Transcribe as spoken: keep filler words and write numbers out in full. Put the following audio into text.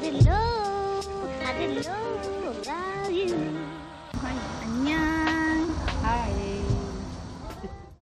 didn't know, I didn't know.